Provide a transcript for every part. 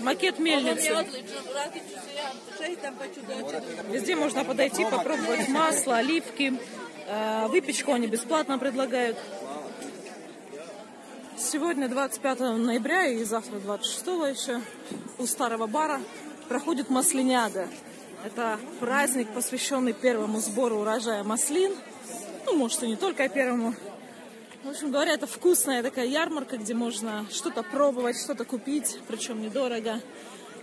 Макет мельницы. Везде можно подойти, попробовать масло, оливки. Выпечку они бесплатно предлагают. Сегодня 25 ноября и завтра 26 еще у старого бара проходит Маслиниада. Это праздник, посвященный первому сбору урожая маслин. Ну, может, и не только первому. В общем говоря, это вкусная такая ярмарка, где можно что-то пробовать, что-то купить, причем недорого.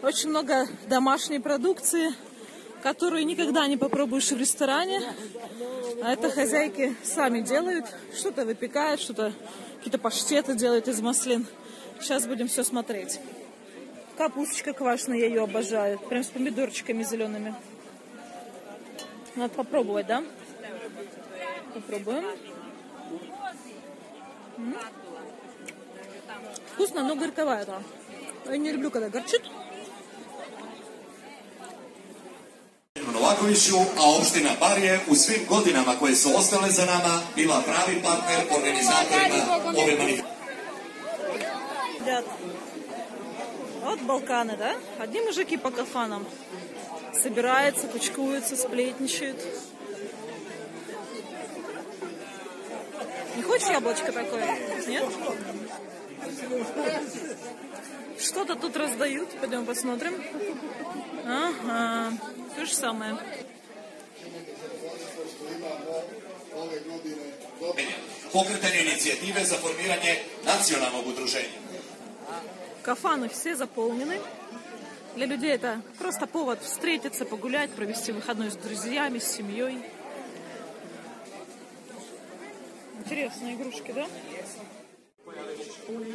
Очень много домашней продукции, которую никогда не попробуешь в ресторане. А это хозяйки сами делают, что-то выпекают, что-то, какие-то паштеты делают из маслин. Сейчас будем все смотреть. Капусточка квашеная, я ее обожаю, прям с помидорчиками зелеными. Надо попробовать, да? Попробуем. Вкусно, но горьковая там. Я не люблю, когда горчит. Novakoviću, a opština Bar je u svim godinama koje su ostale za nama bila pravi partner organizatorima ove manifestacije. Вот Балканы, да? Одни мужики по кафанам собираются, кучкуются, сплетничают. Не хочешь яблочко такое? Нет? Что-то тут раздают. Пойдем посмотрим. Ага. То же самое. Pokretanje inicijative za formiranje nacionalnog udruženja. Кафаны все заполнены. Для людей это просто повод встретиться, погулять, провести выходной с друзьями, с семьей. Интересные игрушки, да?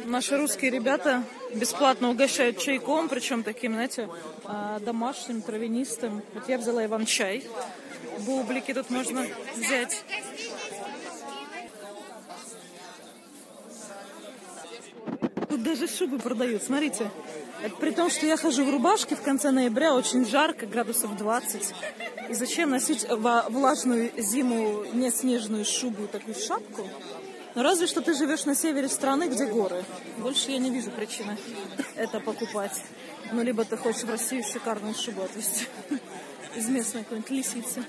Наши русские ребята бесплатно угощают чайком, причем таким, знаете, домашним, травянистым. Вот я взяла иван-чай. Бублики тут можно взять. Тут даже шубы продают, смотрите. Это при том, что я хожу в рубашке в конце ноября, очень жарко, градусов 20. И зачем носить во влажную зиму неснежную шубу, такую шапку? Но разве что ты живешь на севере страны, где горы. Больше я не вижу причины это покупать. Ну, либо ты хочешь в Россию шикарную шубу отвезти из местной какой-нибудь лисицы.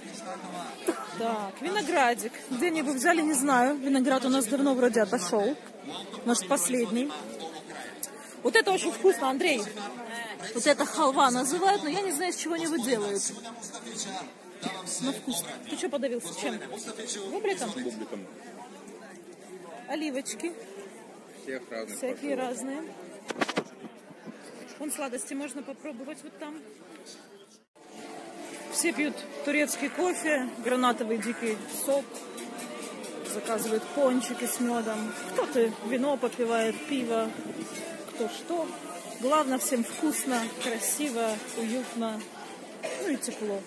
Так, виноградик. Где они его взяли, не знаю. Виноград у нас давно вроде отошел. Может, последний. Вот это очень вкусно, Андрей. Вот это халва называют, но я не знаю, из чего они его делают. Но вкусно. Ты что подавился? Чем? Бубликом? Бубликом. Оливочки. Всякие разные. Вон сладости можно попробовать вот там. Все пьют турецкий кофе, гранатовый дикий сок. Заказывают пончики с медом. Кто-то вино попивает, пиво. То что. Главное, всем вкусно, красиво, уютно, ну и тепло.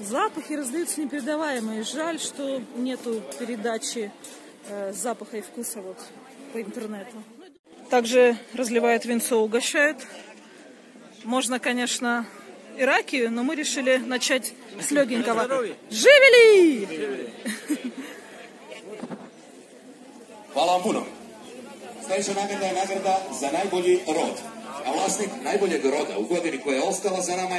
Запахи раздаются непередаваемые. Жаль, что нету передачи запаха и вкуса вот по интернету. Также разливают винцо, угощают. Можно, конечно, и ракию, но мы решили начать с легенького. Живели! Sljedeća nagrada je nagrada za najbolji rod. A vlasnik najboljeg roda u godini koja je ostala za nama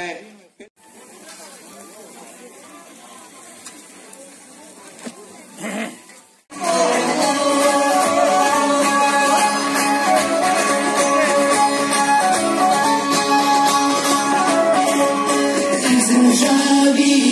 je...